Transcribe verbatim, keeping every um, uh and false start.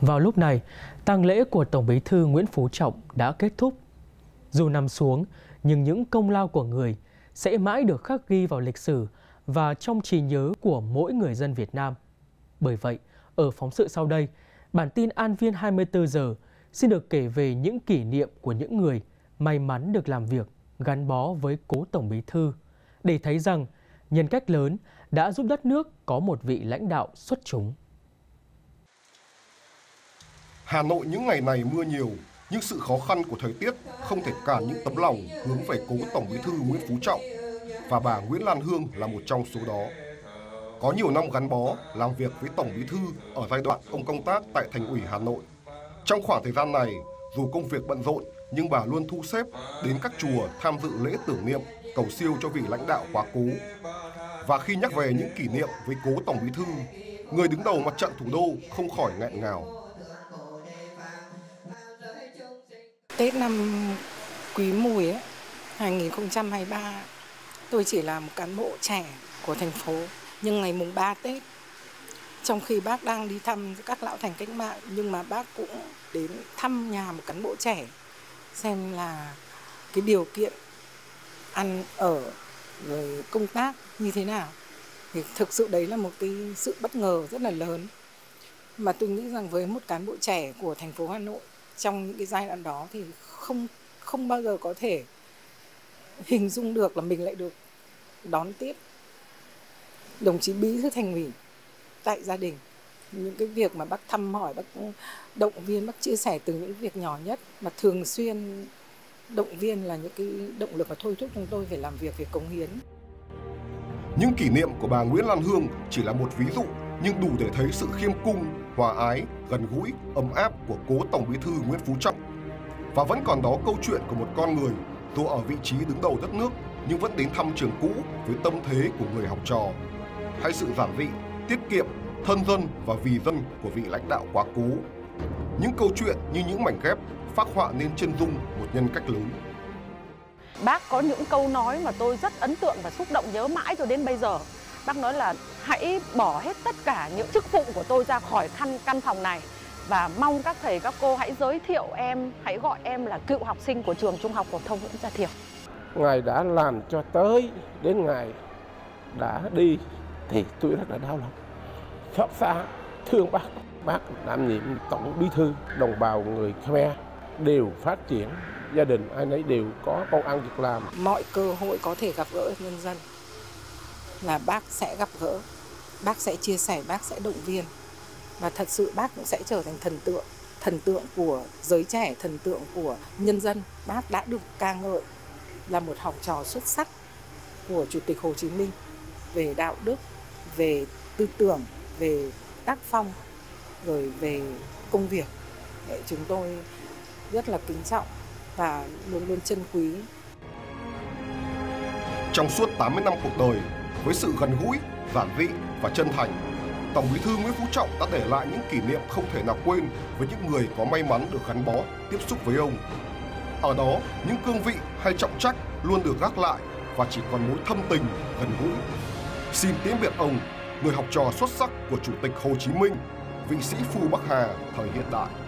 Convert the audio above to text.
Vào lúc này, tang lễ của Tổng Bí thư Nguyễn Phú Trọng đã kết thúc. Dù nằm xuống, nhưng những công lao của người sẽ mãi được khắc ghi vào lịch sử và trong trí nhớ của mỗi người dân Việt Nam. Bởi vậy, ở phóng sự sau đây, bản tin An Viên hai mươi tư giờ xin được kể về những kỷ niệm của những người may mắn được làm việc gắn bó với cố Tổng Bí thư, để thấy rằng nhân cách lớn đã giúp đất nước có một vị lãnh đạo xuất chúng. Hà Nội những ngày này mưa nhiều, nhưng sự khó khăn của thời tiết không thể cản những tấm lòng hướng về cố Tổng Bí thư Nguyễn Phú Trọng, và bà Nguyễn Lan Hương là một trong số đó. Có nhiều năm gắn bó làm việc với Tổng Bí thư ở giai đoạn ông công tác tại Thành ủy Hà Nội. Trong khoảng thời gian này, dù công việc bận rộn nhưng bà luôn thu xếp đến các chùa tham dự lễ tưởng niệm, cầu siêu cho vị lãnh đạo quá cố. Và khi nhắc về những kỷ niệm với cố Tổng Bí thư, người đứng đầu mặt trận thủ đô không khỏi nghẹn ngào. Tết năm Quý Mùi ấy, hai nghìn không trăm hai mươi ba, tôi chỉ là một cán bộ trẻ của thành phố. Nhưng ngày mùng ba Tết, trong khi bác đang đi thăm các lão thành cách mạng, nhưng mà bác cũng đến thăm nhà một cán bộ trẻ, xem là cái điều kiện ăn ở, rồi công tác như thế nào. Thì thực sự đấy là một cái sự bất ngờ rất là lớn. Mà tôi nghĩ rằng với một cán bộ trẻ của thành phố Hà Nội, trong những cái giai đoạn đó thì không không bao giờ có thể hình dung được là mình lại được đón tiếp đồng chí Bí thư Thành ủy tại gia đình. Những cái việc mà bác thăm hỏi, bác động viên, bác chia sẻ từ những việc nhỏ nhất mà thường xuyên động viên là những cái động lực và thôi thúc chúng tôi phải làm việc, phải cống hiến. Những kỷ niệm của bà Nguyễn Lan Hương chỉ là một ví dụ, nhưng đủ để thấy sự khiêm cung, hòa ái, gần gũi, ấm áp của cố Tổng Bí thư Nguyễn Phú Trọng. Và vẫn còn đó câu chuyện của một con người dù ở vị trí đứng đầu đất nước nhưng vẫn đến thăm trường cũ với tâm thế của người học trò. Hay sự giản dị, tiết kiệm, thân dân và vì dân của vị lãnh đạo quá cố. Những câu chuyện như những mảnh ghép phác họa nên chân dung một nhân cách lớn. Bác có những câu nói mà tôi rất ấn tượng và xúc động nhớ mãi cho đến bây giờ. Bác nói là hãy bỏ hết tất cả những chức vụ của tôi ra khỏi căn căn phòng này và mong các thầy các cô hãy giới thiệu em, hãy gọi em là cựu học sinh của trường Trung học phổ thông Nguyễn Gia Thiều. Ngài đã làm cho tới đến ngày đã đi thì tôi rất là đau lòng, xót xa, thương bác. Bác đảm nhiệm Tổng Bí thư, đồng bào người Khmer đều phát triển, gia đình ai nấy đều có công ăn việc làm. Mọi cơ hội có thể gặp gỡ nhân dân là bác sẽ gặp gỡ, bác sẽ chia sẻ, bác sẽ động viên. Và thật sự bác cũng sẽ trở thành thần tượng, thần tượng của giới trẻ, thần tượng của nhân dân. Bác đã được ca ngợi là một học trò xuất sắc của Chủ tịch Hồ Chí Minh về đạo đức, về tư tưởng, về tác phong, rồi về công việc. Chúng tôi rất là kính trọng và luôn luôn trân quý. Trong suốt tám mươi năm cuộc đời, với sự gần gũi, giản dị và chân thành, Tổng Bí thư Nguyễn Phú Trọng đã để lại những kỷ niệm không thể nào quên với những người có may mắn được gắn bó, tiếp xúc với ông. Ở đó, những cương vị hay trọng trách luôn được gác lại và chỉ còn mối thâm tình, gần gũi. Xin tiễn biệt ông, người học trò xuất sắc của Chủ tịch Hồ Chí Minh, vị sĩ Phu Bắc Hà thời hiện đại.